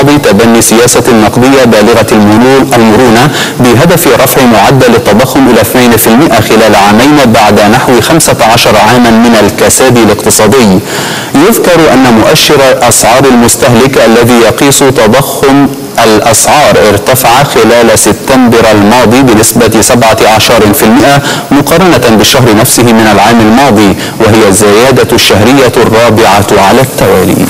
الماضي تبني سياسة نقدية بالغة المرونة بهدف رفع معدل التضخم إلى 2% خلال عامين بعد نحو 15 عاما من الكساد الاقتصادي. يذكر أن مؤشر أسعار المستهلك الذي يقيس تضخم الأسعار ارتفع خلال سبتمبر الماضي بنسبة 17% مقارنة بالشهر نفسه من العام الماضي، وهي الزيادة الشهرية الرابعة على التوالي.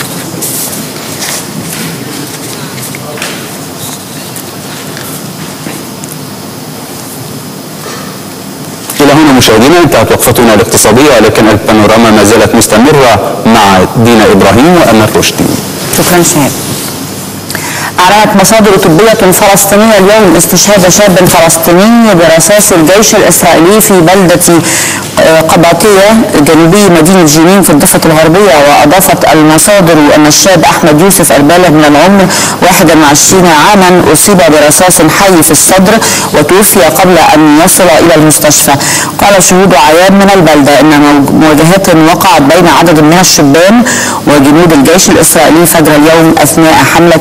مشاهدينا انتهت وقفتنا الاقتصادية، لكن البانوراما ما زالت مستمرة مع دينا إبراهيم وأمل رشدي. شكرا شهاب. أعلنت مصادر طبية فلسطينية اليوم استشهاد شاب فلسطيني برصاص الجيش الإسرائيلي في بلدة قباطية جنوبي مدينة جنين في الضفة الغربية. وأضافت المصادر أن الشاب أحمد يوسف البالغ من العمر 21 عاما أصيب برصاص حي في الصدر وتوفي قبل أن يصل إلى المستشفى. قال شهود عيان من البلدة أن مواجهات وقعت بين عدد من الشبان وجنود الجيش الإسرائيلي فجر اليوم أثناء حملة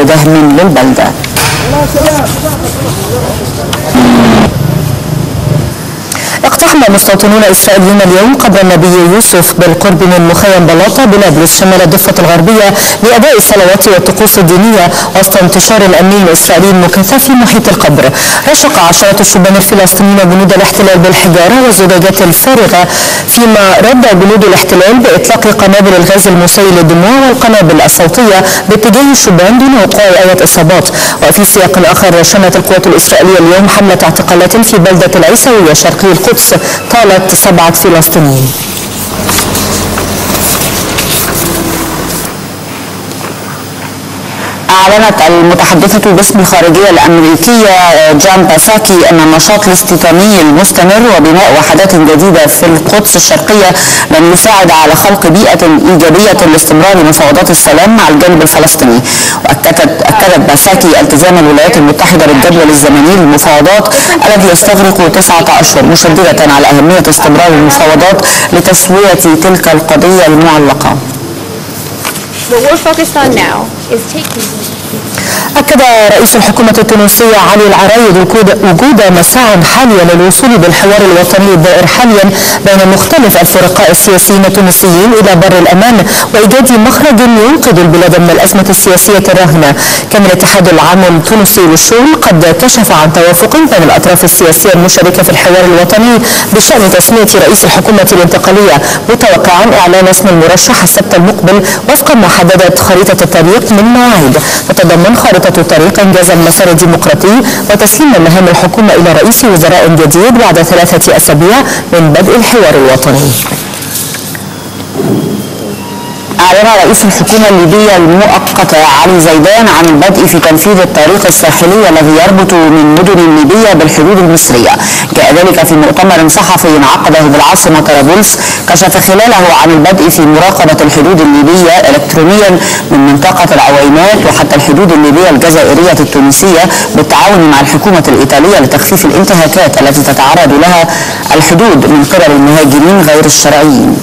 لدهم للبلدة. اقتحم مستوطنون إسرائيليين اليوم قبر النبي يوسف بالقرب من مخيم بلاطة بنابلس شمال الضفة الغربية لأداء الصلوات والطقوس الدينية وسط انتشار الأمني الإسرائيلي المكثف في محيط القبر. رشق عشرات الشبان الفلسطينيين جنود الاحتلال بالحجارة والزجاجات الفارغة، فيما رد جنود الاحتلال بإطلاق قنابل الغاز المسيل للدموع والقنابل الصوتية باتجاه الشبان دون وقوع أي إصابات. وفي سياق آخر شنت القوات الإسرائيلية اليوم حملة اعتقالات في بلدة العيسوية شرقي القدس طالت 7 فلسطينيين. أعلنت المتحدثة باسم الخارجية الأمريكية جون بايدن أن النشاط الاستيطاني المستمر وبناء وحدات جديدة في القدس الشرقية لم يساعد على خلق بيئة إيجابية لاستمرار مفاوضات السلام مع الجانب الفلسطيني. وأكدت بايدن التزام الولايات المتحدة بالجدول الزمني للمفاوضات الذي يستغرق 9 أشهر، مشددة على أهمية استمرار المفاوضات لتسوية تلك القضية المعلقة. أكد رئيس الحكومة التونسية علي العرايد وجود مساع حالية للوصول بالحوار الوطني الدائر حاليا بين مختلف الفرقاء السياسيين التونسيين إلى بر الأمان وإيجاد مخرج ينقذ البلاد من الأزمة السياسية الراهنة. كان الاتحاد العام التونسي للشؤون قد كشف عن توافق بين الأطراف السياسية المشاركة في الحوار الوطني بشأن تسمية رئيس الحكومة الانتقالية، متوقعا إعلان اسم المرشح السبت المقبل وفقا ما حددت خريطة الطريق من مواعيد تتضمن خارطة طريق إنجاز المسار الديمقراطي وتسليم مهام الحكومة إلى رئيس وزراء جديد بعد 3 أسابيع من بدء الحوار الوطني. أعلن رئيس الحكومة الليبية المؤقتة علي زيدان عن البدء في تنفيذ الطريق الساحلي الذي يربط من مدن الليبية بالحدود المصرية. جاء ذلك في مؤتمر صحفي عقده بالعاصمة طرابلس كشف خلاله عن البدء في مراقبة الحدود الليبية إلكترونيا من منطقة العوينات وحتى الحدود الليبية الجزائرية التونسية بالتعاون مع الحكومة الإيطالية لتخفيف الانتهاكات التي تتعرض لها الحدود من قبل المهاجرين غير الشرعيين.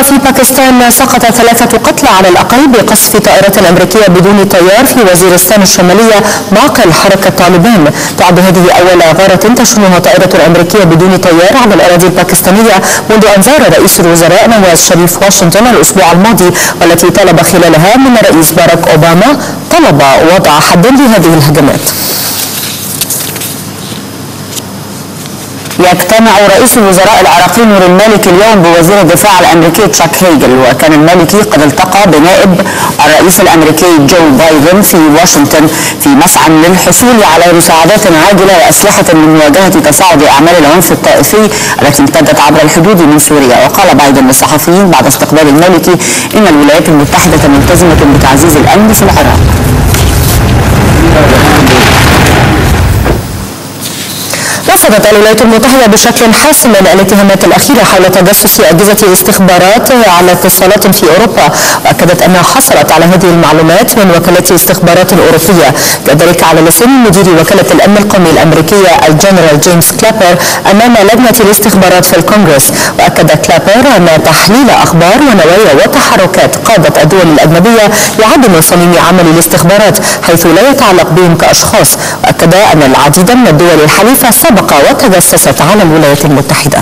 وفي باكستان سقط 3 قتلى على الأقل بقصف طائرة أمريكية بدون طيار في وزيرستان الشمالية معقل حركة طالبان. تعد هذه أول غارة تشنها طائرة أمريكية بدون طيار على الأراضي الباكستانية منذ أن زار رئيس الوزراء نواز شريف واشنطن الأسبوع الماضي، والتي طلب خلالها من الرئيس باراك اوباما وضع حدا لهذه الهجمات. يجتمع رئيس الوزراء العراقي نوري المالكي اليوم بوزير الدفاع الامريكي تشاك هيجل. وكان المالكي قد التقى بنائب الرئيس الامريكي جون بايدن في واشنطن في مسعى للحصول على مساعدات عاجله واسلحه لمواجهه تصاعد اعمال العنف الطائفي التي امتدت عبر الحدود من سوريا. وقال بايدن للصحفيين بعد استقبال المالكي ان الولايات المتحده ملتزمه بتعزيز الامن في العراق. رفضت الولايات المتحدة بشكل حاسم الاتهامات الأخيرة حول تجسس أجهزة استخبارات على اتصالات في أوروبا، وأكدت أنها حصلت على هذه المعلومات من وكالات استخبارات أوروبية. كذلك على لسان مدير وكالة الأمن القومي الأمريكية الجنرال جيمس كلابر أمام لجنة الاستخبارات في الكونغرس. وأكد كلابر أن تحليل أخبار ونوايا وتحركات قادة الدول الأجنبية يعد من صميم عمل الاستخبارات حيث لا يتعلق بهم كأشخاص. وأكد أن العديد من الدول الحليفة سبق وتجسست على الولايات المتحدة.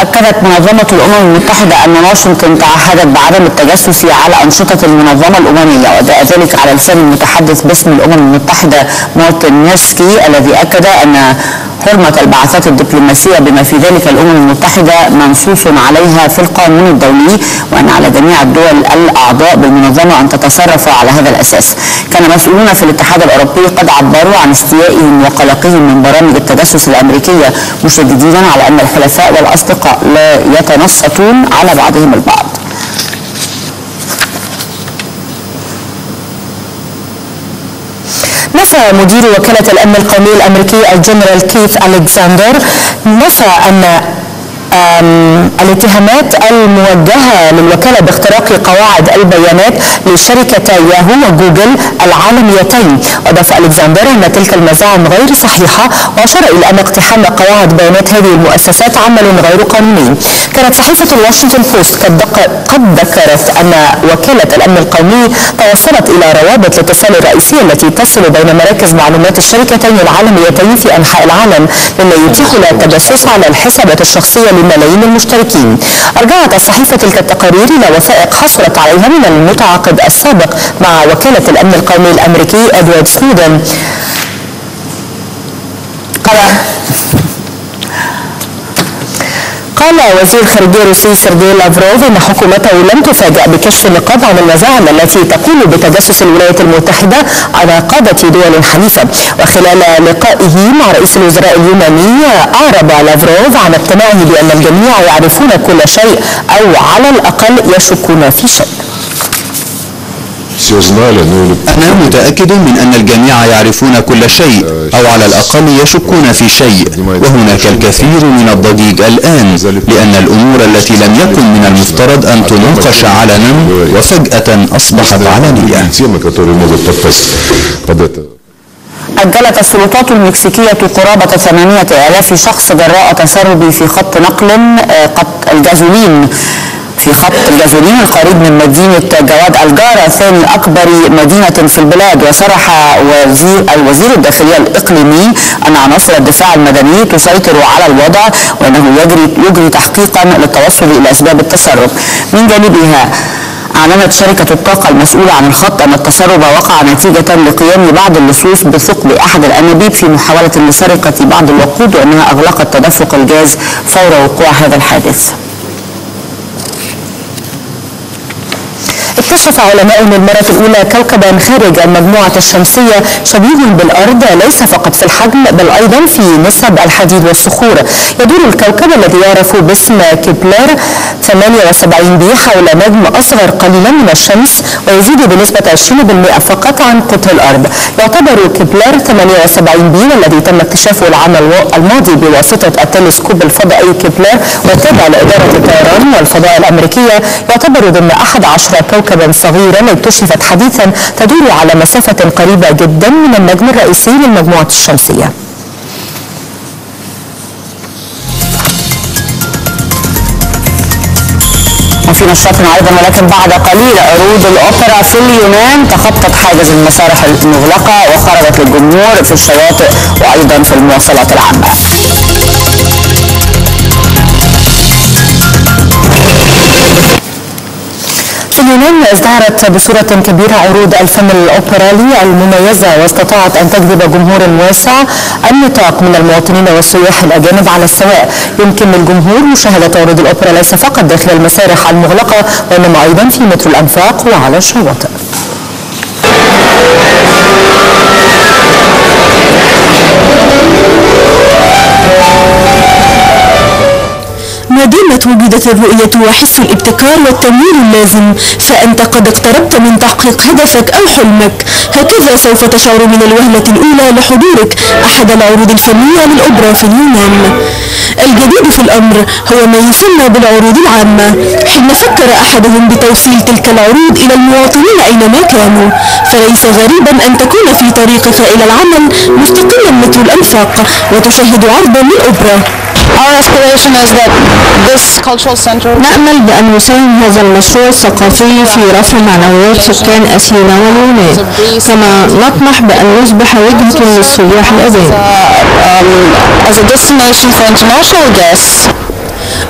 أكدت منظمة الأمم المتحدة أن واشنطن تعهدت بعدم التجسس على أنشطة المنظمة الأممية، وجاء ذلك على لسان المتحدث باسم الأمم المتحدة مارتن نيوسكي الذي أكد أن حرمة البعثات الدبلوماسية بما في ذلك الأمم المتحدة منصوص عليها في القانون الدولي، وأن على جميع الدول الأعضاء بالمنظمة أن تتصرف على هذا الأساس. كان مسؤولون في الاتحاد الأوروبي قد عبروا عن استيائهم وقلقهم من برامج التجسس الأمريكية، مشددين على أن الحلفاء والأصدقاء لا يتنصتون على بعضهم البعض. نفى مدير وكالة الأمن القومي الأمريكي الجنرال كيث ألكسندر نفى أن الاتهامات الموجهة للوكالة باختراق قواعد البيانات لشركتي ياهو وجوجل العالميتين. وأضاف ألكسندر أن تلك المزاعم غير صحيحة، وأشار إلى أن اقتحام قواعد بيانات هذه المؤسسات عمل غير قانوني. كانت صحيفة الواشنطن بوست قد ذكرت أن وكالة الأمن القومي توصلت إلى روابط الاتصال الرئيسية التي تصل بين مراكز معلومات الشركتين العالميتين في أنحاء العالم، مما يتيح لها التجسس على الحسابات الشخصية لملايين المشتركين. أرجعت الصحيفة تلك التقارير إلى وثائق حصلت عليها من المتعاقد السابق مع وكالة الأمن القومي الأمريكي إدوارد سنودن. قال وزير الخارجية الروسي سيرجي لافروف أن حكومته لم تفاجأ بكشف النقاب عن المزاعم التي تقوم بتجسس الولايات المتحدة على قادة دول حليفة. وخلال لقائه مع رئيس الوزراء اليوناني أعرب لافروف عن اقتناعه بأن الجميع يعرفون كل شيء أو على الأقل يشكون في شيء. أنا متأكد من أن الجميع يعرفون كل شيء أو على الأقل يشكون في شيء، وهناك الكثير من الضجيج الآن لأن الأمور التي لم يكن من المفترض أن تناقش علنا وفجأة أصبحت علنية. أجلت السلطات المكسيكية قرابة 8000 شخص جراء تسرب في خط نقل الجازولين القريب من مدينة جواد الجارة، ثاني أكبر مدينة في البلاد. وصرح الوزير الداخلية الإقليمي أن عناصر الدفاع المدني تسيطر على الوضع، وأنه يجري تحقيقا للتوصل إلى أسباب التسرب. من جانبها أعلنت شركة الطاقة المسؤولة عن الخط أن التسرب وقع نتيجة لقيام بعض اللصوص بثقب أحد الأنابيب في محاولة لسرقة بعض الوقود، وأنها أغلقت تدفق الغاز فور وقوع هذا الحادث. اكتشف علماء للمرة الأولى كوكبا خارج المجموعة الشمسية شبيه بالأرض، ليس فقط في الحجم بل أيضا في نسب الحديد والصخور. يدور الكوكب الذي يعرف باسم كيبلر 78 بي حول نجم أصغر قليلا من الشمس ويزيد بنسبة 20% فقط عن قطر الأرض. يعتبر كيبلر 78 بي والذي تم اكتشافه العام الماضي بواسطة التلسكوب الفضائي كيبلر والتابع لإدارة الطيران والفضاء الأمريكية يعتبر ضمن 11 كوكبا صغيرا اكتشفت حديثا تدور على مسافة قريبة جدا من النجم الرئيسي للمجموعة الشمسية. وفي نشاطنا ايضا ولكن بعد قليل، عروض الاوبرا في اليونان تخطت حاجز المسارح المغلقة وخرجت للجمهور في الشواطئ وايضا في المواصلات العامة. في اليونان ازدهرت بصورة كبيرة عروض الفن الأوبرالي المميزة، واستطاعت أن تجذب جمهور واسع النطاق من المواطنين والسياح الأجانب على السواء. يمكن للجمهور مشاهدة عروض الأوبرا ليس فقط داخل المسارح المغلقة وإنما أيضا في مترو الأنفاق وعلى الشواطئ. ما دامت وجدت الرؤية وحس الابتكار والتمويل اللازم فأنت قد اقتربت من تحقيق هدفك أو حلمك. هكذا سوف تشعر من الوهلة الأولى لحضورك أحد العروض الفنية للأوبرا في اليونان. الجديد في الأمر هو ما يسمى بالعروض العامة، حين فكر أحدهم بتوصيل تلك العروض إلى المواطنين أينما كانوا، فليس غريبا أن تكون في طريقك إلى العمل مستقلا مثل الأنفاق وتشاهد عرضا للأوبرا. نأمل بأن يساهم هذا المشروع الثقافي في رفع معنويات سكان أثينا واليونان، كما نطمح بأن يصبح وجهة للسياح الأجانب.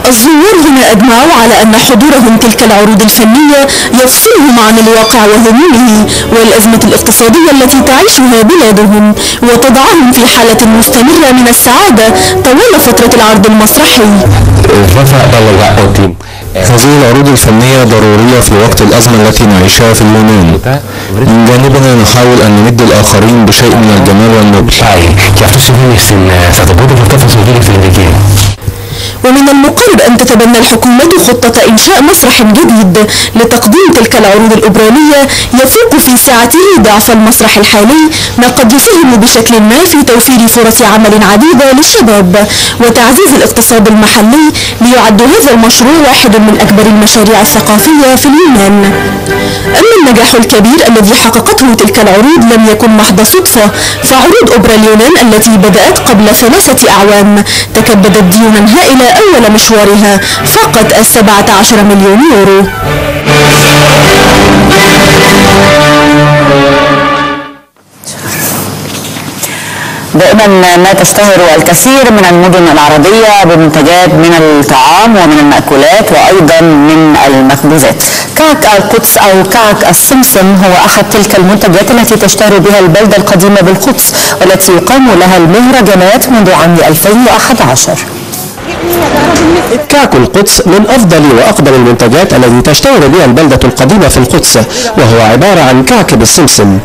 الزوار هنا أجمعوا على أن حضورهم تلك العروض الفنية يفصلهم عن الواقع وهمومه والأزمة الاقتصادية التي تعيشها بلادهم، وتضعهم في حالة مستمرة من السعادة طوال فترة العرض المسرحي. هذه العروض الفنية ضرورية في وقت الأزمة التي نعيشها في اليونان. من جانبنا نحاول أن نمد الآخرين بشيء من الجمال والنبل. ومن المقرر أن تتبنى الحكومة خطة إنشاء مسرح جديد لتقديم تلك العروض الأوبرانية يفوق في سعته ضعف المسرح الحالي، ما قد يساهم بشكل ما في توفير فرص عمل عديدة للشباب وتعزيز الاقتصاد المحلي، ليعد هذا المشروع واحد من أكبر المشاريع الثقافية في اليونان. أما النجاح الكبير الذي حققته تلك العروض لم يكن محض صدفة، فعروض أوبرا اليونان التي بدأت قبل 3 أعوام تكبدت ديونا هائلة أول مشوارها فقط 17 مليون يورو. دائما ما تشتهر الكثير من المدن العربية بمنتجات من الطعام ومن المأكولات وأيضا من المخبوزات. كعك القدس أو كعك السمسم هو أحد تلك المنتجات التي تشتهر بها البلدة القديمة بالقدس، والتي يقام لها المهرجانات منذ عام 2011. كعك القدس من أفضل وأقدم المنتجات الذي تشتهر بها البلدة القديمة في القدس، وهو عبارة عن كعك بالسمسم.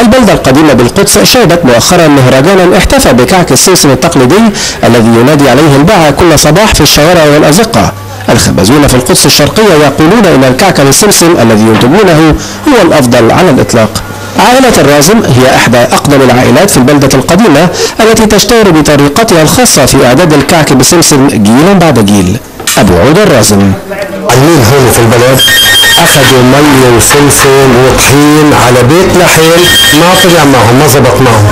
البلدة القديمة بالقدس شهدت مؤخرا مهرجانا احتفى بكعك السمسم التقليدي الذي ينادي عليه الباعة كل صباح في الشوارع والأزقة. الخبازون في القدس الشرقية يقولون إن الكعك بالسمسم الذي ينتجونه هو الأفضل على الإطلاق. عائلة الرازم هي إحدى أقدم العائلات في البلدة القديمة التي تشتهر بطريقتها الخاصة في إعداد الكعك بالسمسم جيلا بعد جيل. أبو عود الرازم: النيل هون في البلد أخذوا مي وسمسم وطحين على بيت لحين، ما طلع معهم، ما ظبط معهم.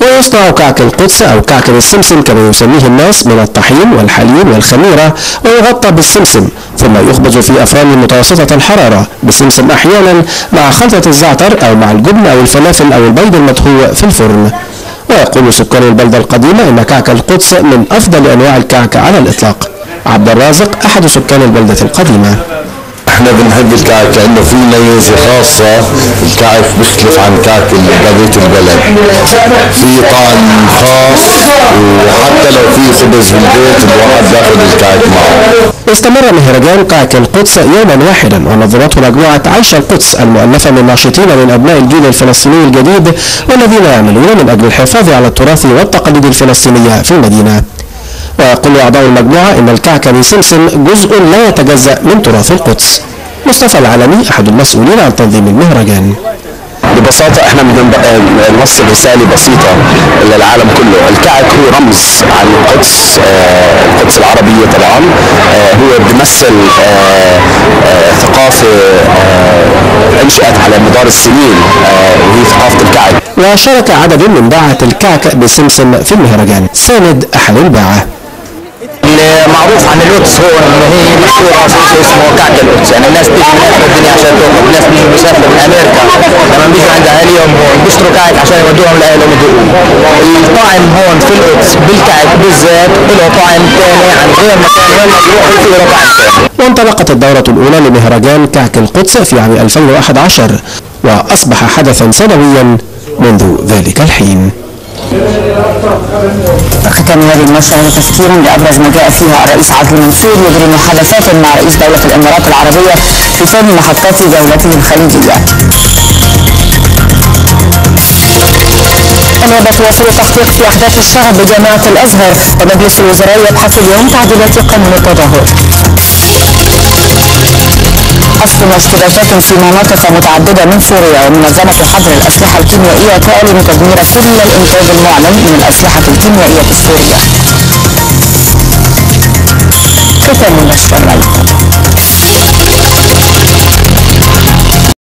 ويصنع كعك القدس أو كعك بالسمسم كما يسميه الناس من الطحين والحليب والخميرة، ويغطى بالسمسم ثم يخبز في أفران متوسطة الحرارة بسمسم أحيانا مع خلطة الزعتر أو مع الجبن أو الفلافل أو البيض المدهوء في الفرن. ويقول سكان البلدة القديمة إن كعك القدس من أفضل أنواع الكعك على الإطلاق. عبد الرازق أحد سكان البلدة القديمة: احنا بنحب الكعك لانه في ميزه خاصه، الكعك بيختلف عن كعك بقيه البلد، في طعم خاص، وحتى لو في خبز بالبيت الواحد بياخد الكعك معه. استمر مهرجان كعك القدس يوما واحدا، ونظمته مجموعه عيش القدس المؤلفه من ناشطين من ابناء الجيل الفلسطيني الجديد والذين يعملون من اجل الحفاظ على التراث والتقاليد الفلسطينيه في المدينه. ويقول أعضاء المجموعة إن الكعك بسمسم جزء لا يتجزأ من تراث القدس. مصطفى العلمي أحد المسؤولين عن تنظيم المهرجان: ببساطة احنا بنوصل رسالة بسيطة للعالم كله، الكعك هو رمز عن القدس، القدس العربية طبعا، هو بيمثل ثقافة انشأت على مدار السنين، وهي ثقافة الكعك. وشارك عدد من باعة الكعك بسمسم في المهرجان. ساند أحد الباعة: المعروف عن القدس هو انه هي مشهوره شيء اسمه كعك القدس، يعني الناس بتيجي من اخر الدنيا عشان تاكل، الناس بتيجي مسافره من امريكا لما بيجوا عند اهاليهم هون بيشتروا كعك عشان يودوهم لاهاليهم يدوقوه. الطعم هون في القدس بالكعك بالذات له طعم ثاني عن غير مكان وين بيروحوا في له طعم ثاني. وانطلقت الدوره الاولى لمهرجان كعك القدس في عام 2011، واصبح حدثا سنويا منذ ذلك الحين. ختم هذه المشهد تذكيرا بأبرز ما جاء فيها الرئيس عبد المنصور يجري محادثات مع رئيس دولة الإمارات العربية في ثاني محطات دولته الخليجية. نيابة وزير التحقيق في أحداث الشعب بجامعة الأزهر. ومجلس الوزراء يبحث اليوم تعديلات قانون التظاهر. حصل اشتباكات في مناطق متعددة من سوريا. ومنظمة حظر الأسلحة الكيميائية تعلن تدمير كل الإنتاج المعلن من الأسلحة الكيميائية في سوريا. ختام النشرة.